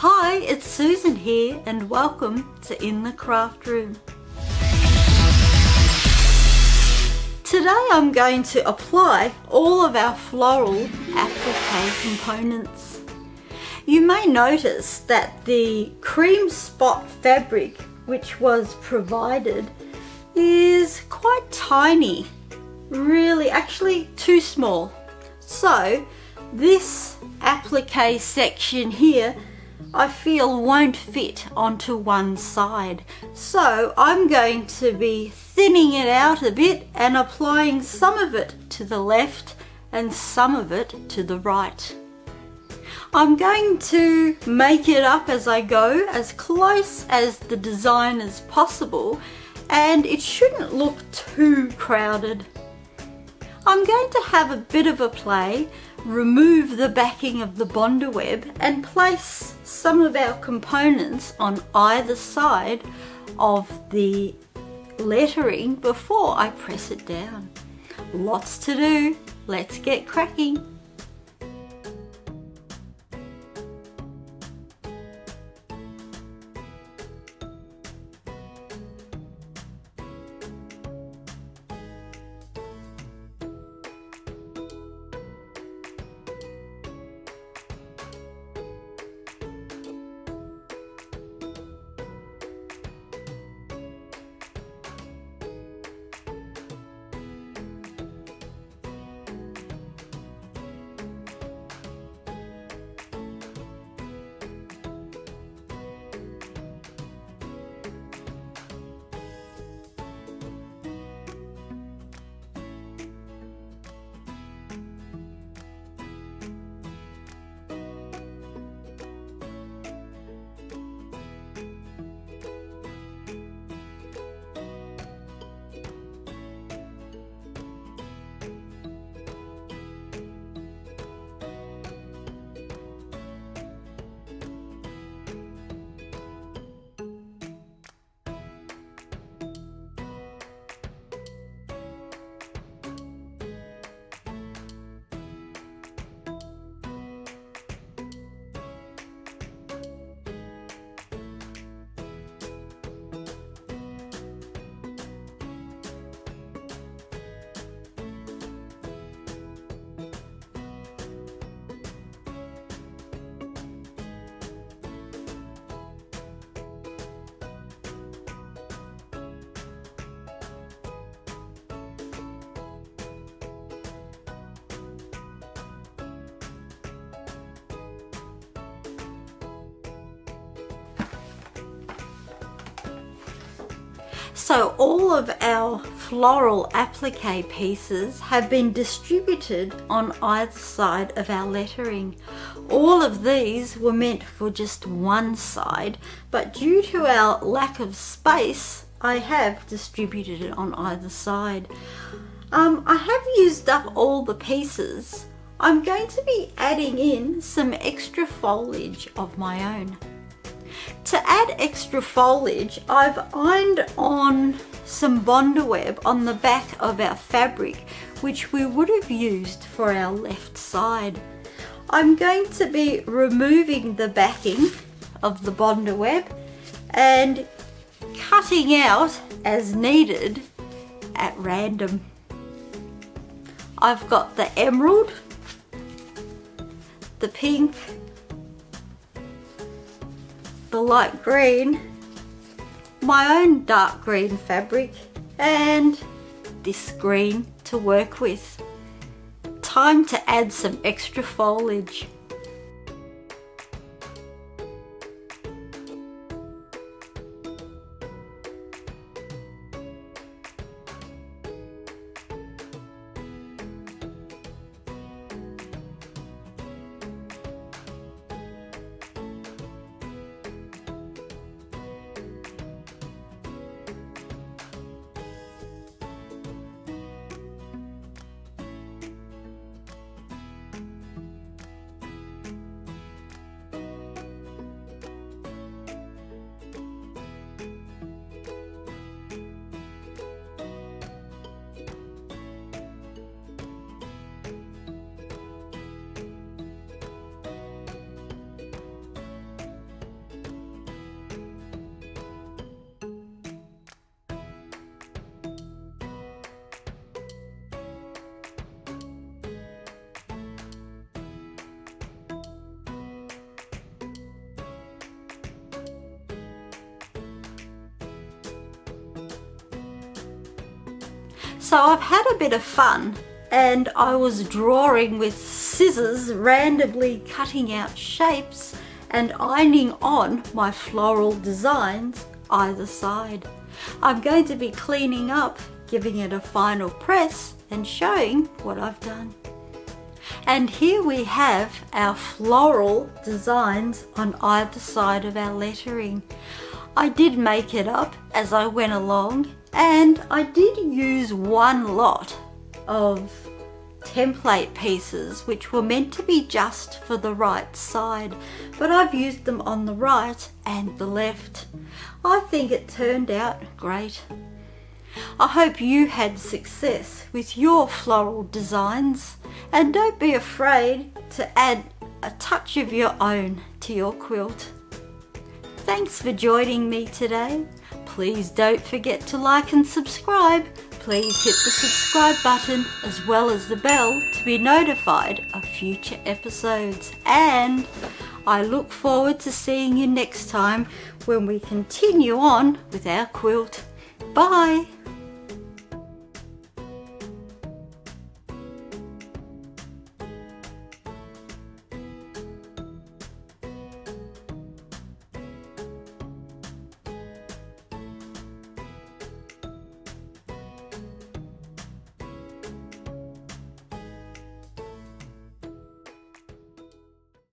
Hi, it's Siouxsan here and welcome to In the Craft Room. Today I'm going to apply all of our floral applique components. You may notice that the cream spot fabric which was provided is quite tiny, really actually too small. So this applique section here I feel won't fit onto one side, so I'm going to be thinning it out a bit and applying some of it to the left and some of it to the right. I'm going to make it up as I go, as close as the design as possible, and it shouldn't look too crowded. I'm going to have a bit of a play, remove the backing of the Bonderweb and place some of our components on either side of the lettering before I press it down. Lots to do, let's get cracking. So all of our floral applique pieces have been distributed on either side of our lettering. All of these were meant for just one side, but due to our lack of space, I have distributed it on either side. I have used up all the pieces. I'm going to be adding in some extra foliage of my own. To add extra foliage, I've ironed on some Bonderweb on the back of our fabric, which we would have used for our left side. I'm going to be removing the backing of the Bonderweb and cutting out as needed at random. I've got the emerald, the pink, the light green, my own dark green fabric, and this green to work with. Time to add some extra foliage. So I've had a bit of fun, and I was drawing with scissors, randomly cutting out shapes and ironing on my floral designs either side. I'm going to be cleaning up, giving it a final press and showing what I've done. And here we have our floral designs on either side of our lettering. I did make it up as I went along, and I did use one lot of template pieces which were meant to be just for the right side, but I've used them on the right and the left. I think it turned out great. I hope you had success with your floral designs, and don't be afraid to add a touch of your own to your quilt. Thanks for joining me today. Please don't forget to like and subscribe. Please hit the subscribe button as well as the bell to be notified of future episodes. And I look forward to seeing you next time when we continue on with our quilt. Bye!